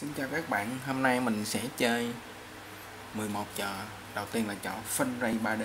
Xin chào các bạn, hôm nay mình sẽ chơi 11 trò. Đầu tiên là trò Fun Race 3D.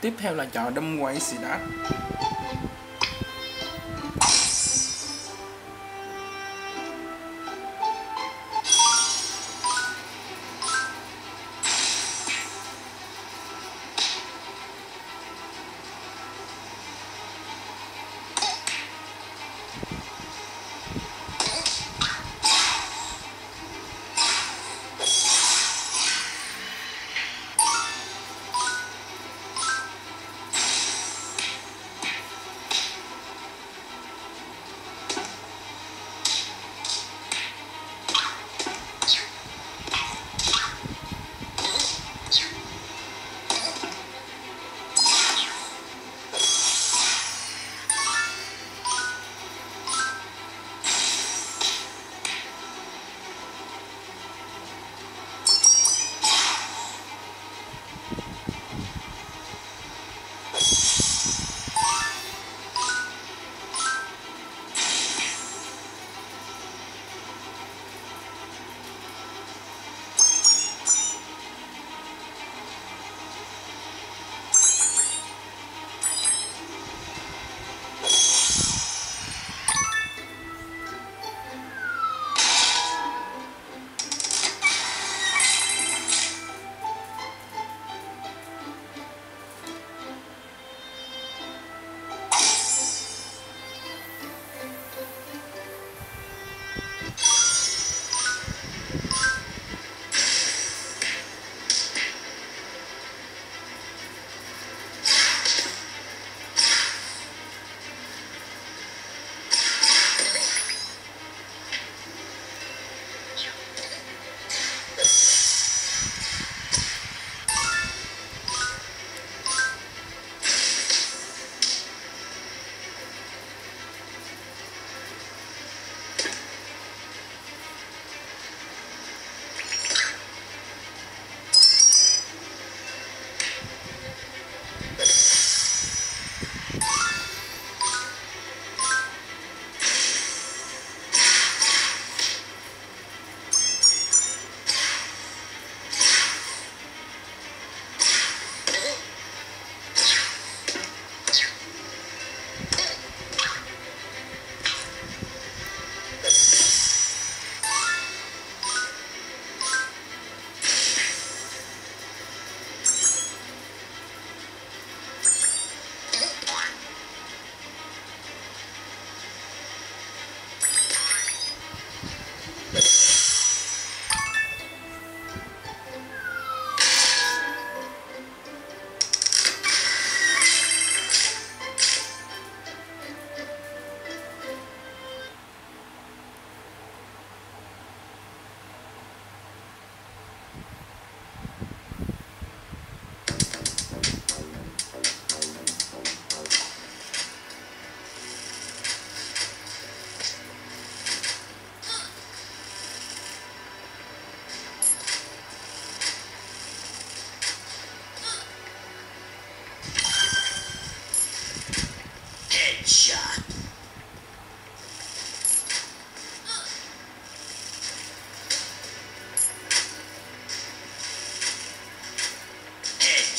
Tiếp theo là trò đâm quay xì đát.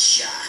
shot.